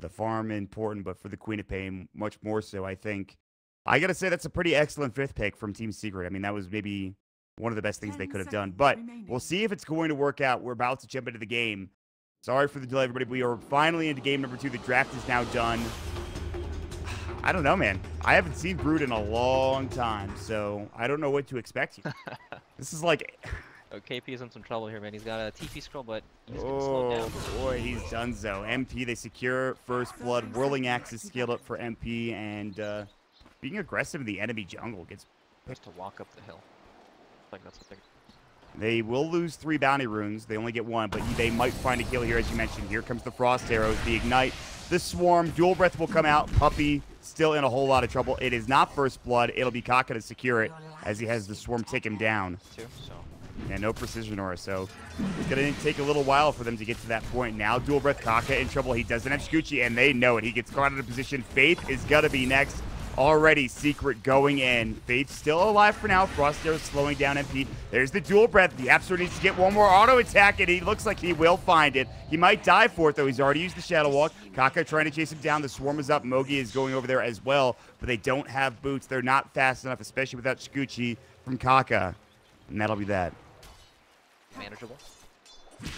The farm important, but for the Queen of Pain, much more so, I think. I got to say, that's a pretty excellent fifth pick from Team Secret. I mean, that was maybe one of the best things they could have done. But we'll see if it's going to work out. We're about to jump into the game. Sorry for the delay, everybody. We are finally into game number 2. The draft is now done. I don't know, man. I haven't seen Brood in a long time, so I don't know what to expect here. This is like... Oh, KP's in some trouble here, man. He's got a TP scroll, but he's going to slow down. Oh, boy, he's done so. MP, they secure first blood. Whirling Axe is scaled up for MP, and being aggressive in the enemy jungle gets... Just to walk up the hill. Like that's the thing. They will lose 3 bounty runes. They only get 1, but they might find a kill here, as you mentioned. Here comes the Frost Arrows, the Ignite, the Swarm. Dual Breath will come out. Puppey still in a whole lot of trouble. It is not first blood. It'll be Kaka to secure it, as he has the Swarm take him down. Yeah, no precision aura, so it's going to take a little while for them to get to that point. Now Dual Breath, Kaka in trouble. He doesn't have Shukuchi, and they know it. He gets caught out of position. Faith is going to be next. Already Secret going in. Faith still alive for now. Frost Arrows slowing down MP. There's the Dual Breath. The YapzOr needs to get one more auto attack, and he looks like he will find it. He might die for it, though. He's already used the Shadow Walk. Kaka trying to chase him down. The Swarm is up. Moogy is going over there as well, but they don't have boots. They're not fast enough, especially without Shukuchi from Kaka, and that'll be that. Manageable.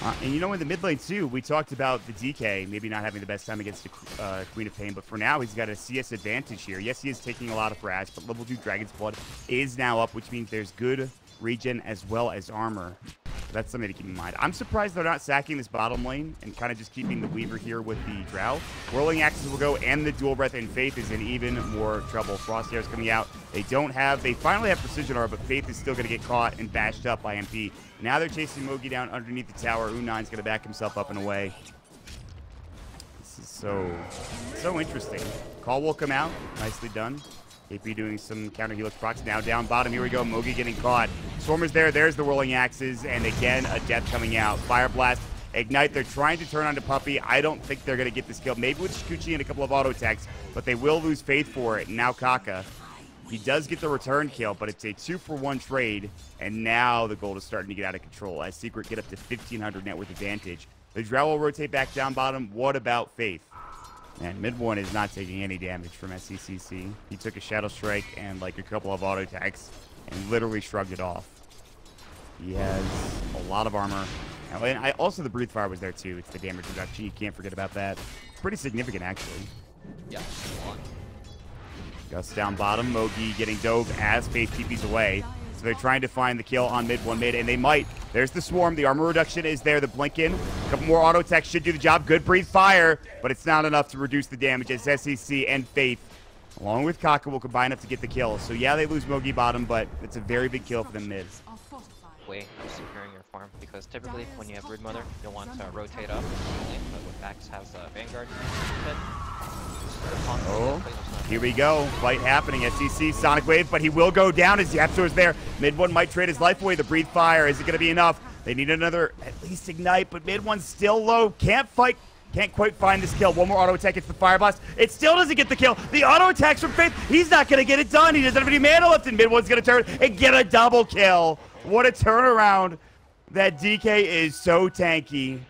And you know, in the mid lane too, we talked about the DK maybe not having the best time against the Queen of Pain, but for now he's got a CS advantage here. Yes, he is taking a lot of frags, but level 2 Dragon's Blood is now up, which means there's good regen as well as armor. So that's something to keep in mind. I'm surprised they're not sacking this bottom lane and kind of just keeping the Weaver here with the Drow. Whirling Axes will go, and the Dual Breath, and Faith is in even more trouble. Frost Arrows coming out. They finally have Precision Aura, but Faith is still going to get caught and bashed up by MP. Now they're chasing Moogy down underneath the tower. U9's going to back himself up and away. This is so interesting. Call will come out. Nicely done. KP doing some counter helix procs. Now down bottom, here we go. Moogy getting caught. Swarmer's there. There's the Whirling Axes. And again, a death coming out. Fire Blast, Ignite. They're trying to turn onto Puppey. I don't think they're going to get this kill. Maybe with Shukuchi and a couple of auto attacks, but they will lose Faith for it. And now Kaka. He does get the return kill, but it's a 2-for-1 trade. And now the gold is starting to get out of control as Secret get up to 1,500 net worth advantage. The Drow will rotate back down bottom. What about Faith? And MidOne is not taking any damage from SCCC. He took a Shadow Strike and like a couple of auto attacks and literally shrugged it off. He has a lot of armor. And also the Breath Fire was there too. It's the damage reduction. You can't forget about that. It's pretty significant, actually. Yeah, a lot. Gus down bottom. Moogy getting dove as Faith TP's away. So they're trying to find the kill on MidOne mid, and they might. There's the Swarm. The armor reduction is there. The Blink in. A couple more auto attacks should do the job. Good Breath Fire, but it's not enough to reduce the damage as SCC and Faith, along with Kaka, will combine up to get the kill. So yeah, they lose Moogy bottom, but it's a very big kill for the mid. Way of securing your farm, because typically when you have Broodmother, you'll want to rotate up, but with Axe has Vanguard. Oh, here we go. Fight happening. SCC, Sonic Wave, but he will go down as YapzOr is there. MidOne might trade his life away. The Breath Fire, is it going to be enough? They need another, at least Ignite, but MidOne's still low. Can't fight. Can't quite find this kill. One more auto attack. It's the Fire Blast. It still doesn't get the kill. The auto attacks from Faith. He's not going to get it done. He doesn't have any mana left, and MidOne's going to turn and get a double kill. What a turnaround. That DK is so tanky,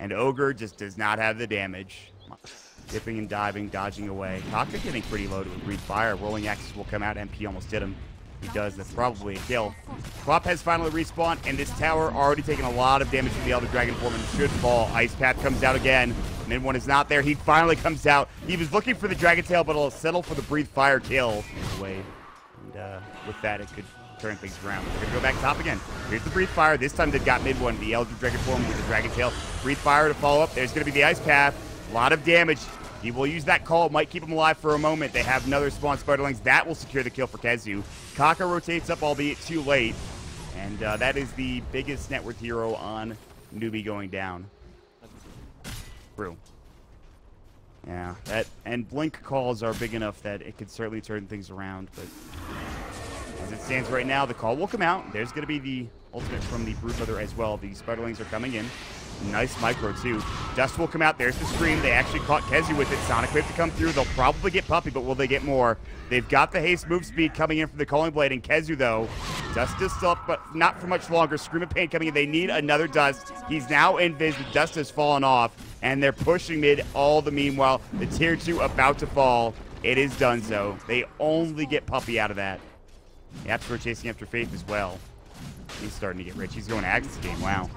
and Ogre just does not have the damage. Dipping and diving, dodging away. Kaka getting pretty low to a Breath Fire. Whirling Axes will come out. MP almost hit him. He does. That's probably a kill. Prop has finally respawned, and this tower already taking a lot of damage from the Elder Dragon form and should fall. Ice Path comes out again. MidOne is not there. He finally comes out. He was looking for the Dragon Tail, but it'll settle for the Breath Fire kill. And with that, it could turn things around. We're going to go back top again. Here's the Breath Fire. This time they've got MidOne, the Elder Dragon form with the Dragon Tail. Breath Fire to follow up. There's going to be the Ice Path. A lot of damage. He will use that call. Might keep him alive for a moment. They have another spawn Spiderlings. That will secure the kill for KheZu. Kaka rotates up, albeit too late. And that is the biggest net worth hero on Newbie going down. True. Yeah. That and Blink calls are big enough that it could certainly turn things around. But as it stands right now, the call will come out. There's going to be the ultimate from the Broodmother as well. The Spiderlings are coming in. Nice micro, too. Dust will come out. There's the Scream. They actually caught KheZu with it. Sonic Wave to come through. They'll probably get Puppey, but will they get more? They've got the haste move speed coming in from the Calling Blade. And KheZu, though, Dust is still up, but not for much longer. Scream of Pain coming in. They need another Dust. He's now in Viz. The Dust has fallen off. and they're pushing mid all the meanwhile. The tier 2 about to fall. It is done so. They only get Puppey out of that. YapzOr chasing after Faith as well. He's starting to get rich. He's going Axe this game. Wow.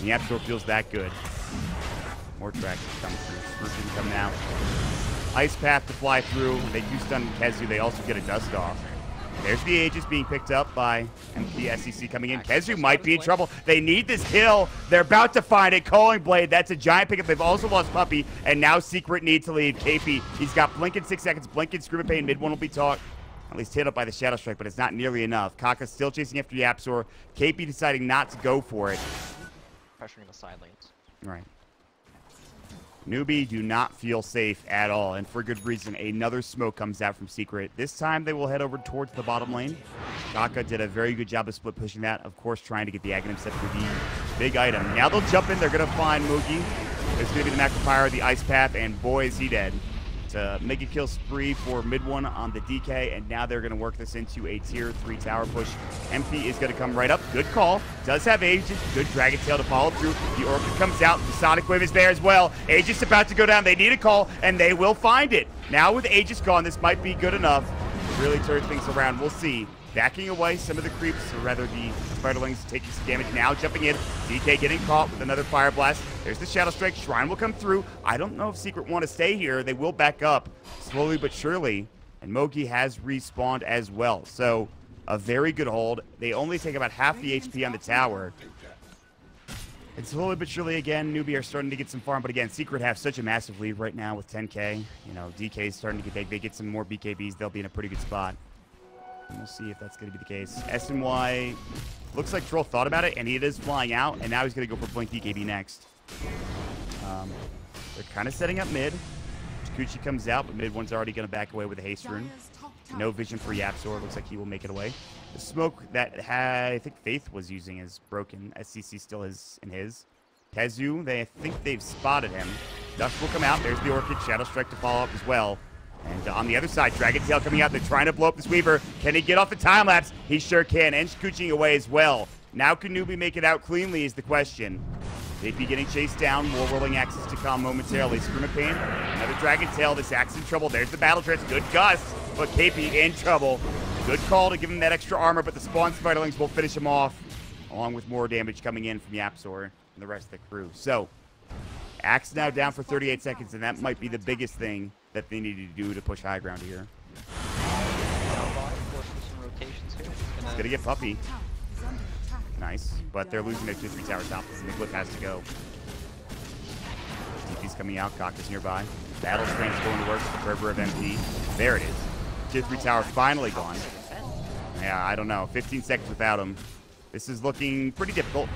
And YapzOr feels that good. More tracks coming through. Scream coming out. Ice Path to fly through. They do stun KheZu. They also get a Dust off. There's the Aegis being picked up by MP. SCCC coming in. KheZu might be in trouble. They need this kill. They're about to find it. Calling Blade. That's a giant pickup. They've also lost Puppey. And now Secret need to leave. KP. He's got Blink in 6 seconds. Blink in Scream of Pain. MidOne will be taught. At least hit up by the Shadow Strike, but it's not nearly enough. Kaka still chasing after YapzOr. KP deciding not to go for it. Pressuring the side lanes. Right. Newbie do not feel safe at all, and for good reason. Another smoke comes out from Secret. This time they will head over towards the bottom lane. Kaka did a very good job of split pushing that, of course trying to get the Aghanim set for the big item. Now they'll jump in, they're gonna find Moogy. There's gonna be the Macro Pyre, the Ice Path, and boy is he dead. To make a kill spree for MidOne on the DK, and now they're gonna work this into a tier 3 tower push. MP is gonna come right up, good call. Does have Aegis, good Dragon Tail to follow through. The Orb comes out, the Sonic Wave is there as well. Aegis about to go down, they need a call, and they will find it. Now with Aegis gone, this might be good enough to really turn things around, we'll see. Backing away some of the creeps, or rather the Spiderlings taking some damage now, jumping in. DK getting caught with another Fire Blast. There's the Shadow Strike. Shrine will come through. I don't know if Secret want to stay here. They will back up slowly but surely. And Moogy has respawned as well. So a very good hold. They only take about half the HP on the tower. And slowly but surely again, Newbie are starting to get some farm. But again, Secret have such a massive lead right now with 10K. You know, DK is starting to get big. They get some more BKBs. They'll be in a pretty good spot. And we'll see if that's going to be the case. SNY looks like Troll thought about it, and he is flying out, and now he's going to go for Blink DKB next. They're kind of setting up mid. Shukuchi comes out, but MidOne's already going to back away with a haste rune. No vision for YapzOr. Looks like he will make it away. The smoke that I think Faith was using is broken. SCC still is in his. KheZu, they I think they've spotted him. Dust will come out. There's the Orchid. Shadow Strike to follow up as well. And on the other side, Dragon Tail coming out. They're trying to blow up this Weaver. Can he get off the time lapse? He sure can. And Shukuchi away as well. Now can Newbie make it out cleanly is the question. They'd be getting chased down. More Whirling Axes to come momentarily. Scream of Pain. Another Dragon Tail. This Axe in trouble. There's the Battle Dress. Good gust. But KP in trouble. Good call to give him that extra armor. But the Spawn Spiderlings will finish him off. Along with more damage coming in from YapzOr and the rest of the crew. So, Axe now down for 38 seconds. And that might be the biggest thing that they needed to do to push high ground here. It's gonna get Puppey. Nice, but they're losing their 2-3 tower top. Nicklet has to go. DP's coming out, Cock is nearby. Battle Strength's going to work for the Fervor of MP. There it is. 2-3 tower finally gone. Yeah, I don't know, 15 seconds without him. This is looking pretty difficult.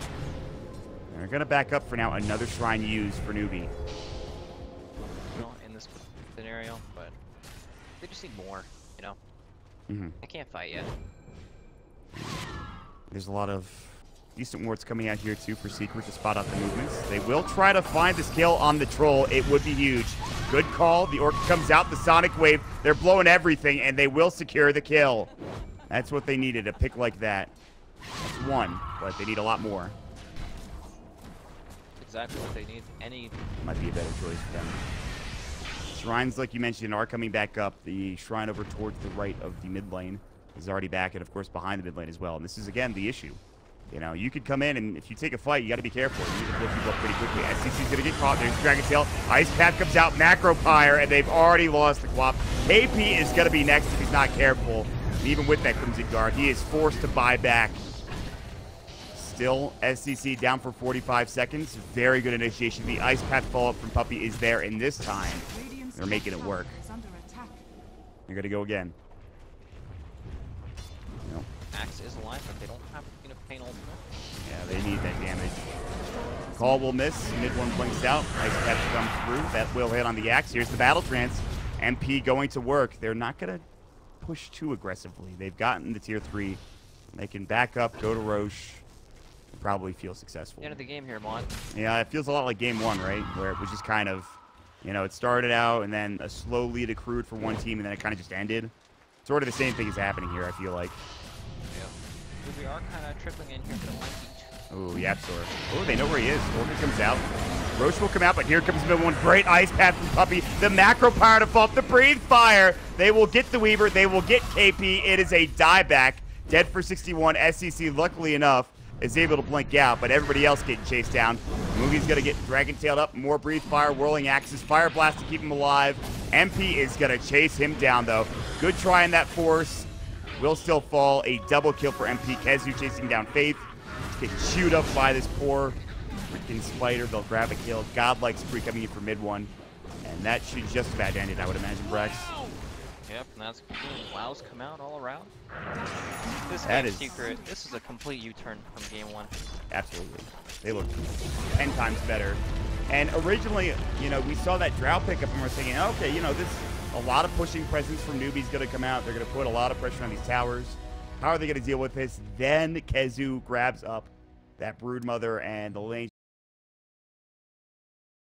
They're gonna back up for now, another Shrine used for Newbie. Scenario, but they just need more, you know? They can't fight yet. There's a lot of decent wards coming out here, too, for Secret to spot out the movements. They will try to find this kill on the Troll. It would be huge. Good call. The Orc comes out, the Sonic Wave. They're blowing everything, and they will secure the kill. That's what they needed, a pick like that. That's one, but they need a lot more. Exactly what they need. Any might be a better choice for them. Shrines, like you mentioned, are coming back up. The shrine over towards the right of the mid lane is already back, and of course behind the mid lane as well. And this is again the issue. You know, you could come in, and if you take a fight, you got to be careful. You need to flip people up pretty quickly. SCC's gonna get caught. There's Dragon Tail. Ice Path comes out. Macro Pyre, and they've already lost the co-op. KP is gonna be next if he's not careful. And even with that comes in guard. He is forced to buy back. Still, SCC down for 45 seconds. Very good initiation. The Ice Path follow up from Puppey is there, and this time they're making it work. They're gonna go again. Nope. Axe is alive, but they don't have Queen of Pain ultimate. Yeah, they need that damage. Call will miss. MidOne blinks out. Ice Path comes through. That will hit on the Axe. Here's the Battle Trance. MP going to work. They're not gonna push too aggressively. They've gotten the tier 3. They can back up, go to Roche. Probably feel successful. End of the game here, Mon. Yeah, it feels a lot like game 1, right? Where it was just kind of, you know, it started out and then a slow lead accrued for one team and then it kind of just ended. Sort of the same thing is happening here, I feel like. Yeah. We are kind of trickling in here, but it might be Ooh, YapzOr. Ooh, they know where he is. Orchid comes out. Roche will come out, but here comes MidOne. Great Ice Path from Puppey. The macro power to fault, the Breathe Fire. They will get the Weaver. They will get KP. It is a dieback. Dead for 61. SCC, luckily enough, is able to blink out, but everybody else getting chased down. Moogy's going to get Dragon Tailed up. More Breathe Fire. Whirling Axes. Fire Blast to keep him alive. MP is going to chase him down, though. Good try in that force. Will still fall. A double kill for MP. KheZu chasing down Faith. Get chewed up by this poor freaking spider. They'll grab a kill. Godlike spree coming in for MidOne. And that should just about end it, I would imagine, Brax. Yep, and that's completely wows come out all around. This Team Secret, this is a complete U-turn from game one. Absolutely. They look 10 times better. And originally, you know, we saw that Drow pickup and we're thinking, okay, you know, this a lot of pushing presence from newbies going to come out. They're going to put a lot of pressure on these towers. How are they going to deal with this? Then KheZu grabs up that Broodmother and the lane